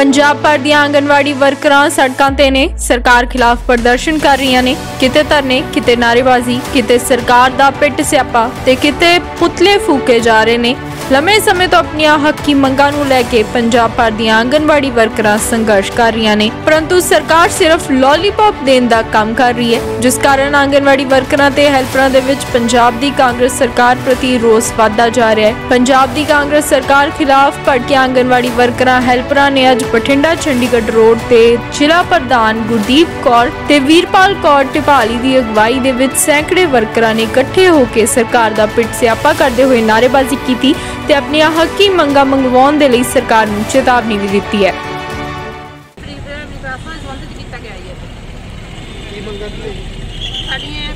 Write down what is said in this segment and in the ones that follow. पंजाब भर दी आंगनवाड़ी वर्करां सड़कां ते ने सरकार खिलाफ प्रदर्शन कर रही ने। किते धरने, किते नारेबाजी, किते सरकार दा पिट स्यापा ते किते पुतले फूके जा रहे ने। लंबे समय तो अपनी हकी मंगां नूं लैके पंजाब भर दी आंगनवाड़ी वर्करां संघर्ष कर रही ने, परंतु सरकार सिर्फ लॉलीपॉप देण दा काम कर रही है, जिस कारण आंगनवाड़ी वर्करां ते हेल्परां दे विच पंजाब दी कांग्रेस सरकार प्रति रोस वाधा जा रहा है। पंजाब दी कांग्रेस सरकार खिलाफ भड़के आंगनवाड़ी वर्करां हेल्परां ने अज बठिंडा चंडीगढ़ रोड ते जिला प्रधान गुरदीप कौर ते वीरपाल कौर टिपाली दी अगवाई दे विच सैकड़े वर्करां ने इकट्ठे होके सरकार दा पिट स्यापा करदे होए नारेबाजी कीती ते अपनी हकी मंगां मंगवाउण दे लई सरकार नूं चेतावनी भी दित्ती है।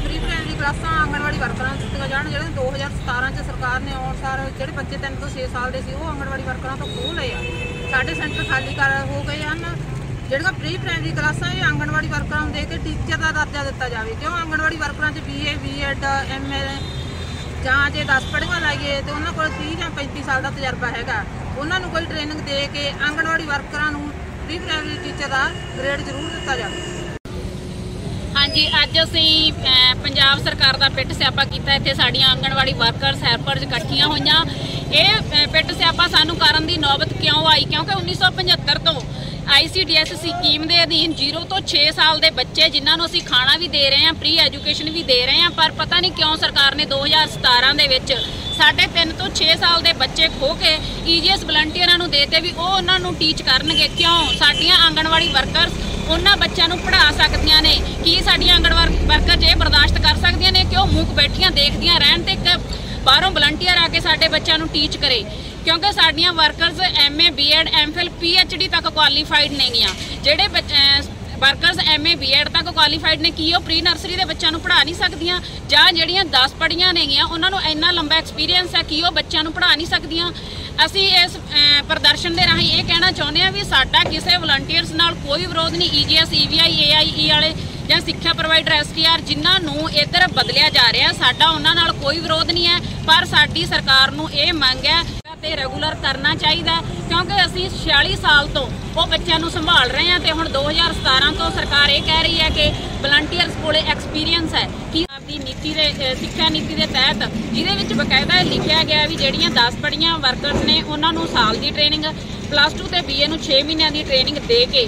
प्री प्राइमरी क्लासां आंगनवाड़ी वर्करां नूं दित्तियां जाण। जिहड़े 2017 'च सरकार ने अनुसार जिहड़े बच्चे 3 ਤੋਂ 6 ਸਾਲ ਦੇ ਸੀ ਉਹ ਆਂਗਨਵਾੜੀ वर्करां ਤੋਂ ਖੋਹ ਲਏ ਆ। ਸਾਡੇ ਸੈਂਟਰ ਖਾਲੀ ਕਰ ਹੋ ਗਏ ਹਨ। ਜਿਹੜੀਆਂ ਪ੍ਰੀ ਪ੍ਰਾਇਮਰੀ ਕਲਾਸਾਂ ਇਹ ਆਂਗਨਵਾੜੀ वर्करां ਨੂੰ ਦੇ ਕੇ ਟੀਚਰ ਦਾ ਦਰਜਾ ਦਿੱਤਾ ਜਾਵੇ, ਕਿਉਂ ਆਂਗਨਵਾੜੀ वर्करां 'ਚ BA BEd MA ਜਾਂ ਜੇ 10 ਪੜ੍ਹੀਆਂ ਲਾਈਏ तो उन्होंने को 30 ਜਾਂ 35 साल का तजर्बा हैगा। उन्होंने कोई ट्रेनिंग दे के आंगनवाड़ी वर्करां नूं प्री प्राइमरी टीचर का ग्रेड जरूर दिता जाए। हाँ जी, अज असी पंजाब सरकार का पिट स्यापा किया। इत्थे साड़ियां आंगनवाड़ी वर्करस हेल्परस इकट्ठियां होईयां। ये पिट स्यापा सानूं करन दी नौबत क्यों आई? क्योंकि 1975 तो ICDS स्कीम के अधीन 0 ਤੋਂ 6 साल के बच्चे जिन्होंने असी खाना भी दे रहे हैं, प्री एजुकेशन भी दे रहे हैं, पर पता नहीं क्यों सरकार ने 2017 के 3 ਤੋਂ 6 साल के बच्चे खो के EGS वलंटियरां नूं देते भी वो उन्होंने टीच करनगे। क्यों साडियां आंगनवाड़ी वर्करस उन्होंने बच्चों को पढ़ा सकदियां ने? कि साडियां आंगनवाड़ी वर्करस ये बर्दाश्त कर सकदियां ने कि वो मूक बैठियां देखदियां रहन ते बाहरों वलंटियर आके साडे बच्चों को टीच करे? क्योंकि साड़ियाँ workers MA BEd MPhil PhD तक क्वालीफाइड ने गियां। जिहड़े वर्करस MA BEd तक क्वालीफाइड ने की प्री नर्सरी के बच्चों को पढ़ा नहीं सकदियां? जां जिहड़ियां 10 पढ़ियां ने गियां उन्हां नूं इन्ना लंबा एक्सपीरियंस है कि वो बच्चों को पढ़ा नहीं सकदियां? असी इस प्रदर्शन के राही ये कहना चाहुंदे हां भी साडा किसी वलंटियर्स नाल कोई विरोध नहीं। EGS CVI AIE वाले जां सिक्ख्या प्रोवाइडर STR जिन्हां नूं इधर बदलिया जा रहा साडा उन्हां नाल कोई विरोध नहीं है, पर साडी सरकार नूं इह मंग है ते रेगूलर करना चाहिए। क्योंकि असी 46 साल तो वो बच्चों को संभाल रहे हैं तो हम 2017 तो सरकार ये कह रही है कि वलंटियर्स को एक्सपीरियंस है कि आपकी नीति के सिक्ख्या नीति के तहत जिहदे बकायदा लिखा गया भी जिहड़ियां 10 पढ़ियां वर्करस ने उन्होंने साल की ट्रेनिंग +2 से BA नूं 6 महीनों की ट्रेनिंग दे के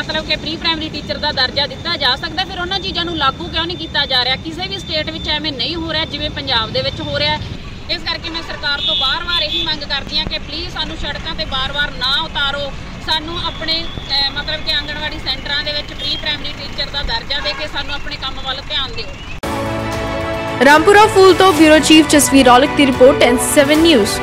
मतलब कि प्री प्राइमरी टीचर का दर्जा दिता जा सकता। फिर उन्होंने चीज़ों लागू क्यों नहीं किया जा रहा? किसी भी स्टेट में एवें नहीं हो रहा जिवें पंजाब दे विच हो रहा है। इस करके मैं सरकार तो बार-बार यही मंग करती हूँ कि प्लीज़ सानू सड़कों पर बार-बार ना उतारो। सानू अपने मतलब कि आंगनवाड़ी सेंटरों के प्री प्राइमरी टीचर का दर्जा दे के सानू अपने काम वाल ध्यान दो। रामपुरा फूल तो ब्यूरो चीफ जसवीर औलख की रिपोर्ट N7 न्यूज़।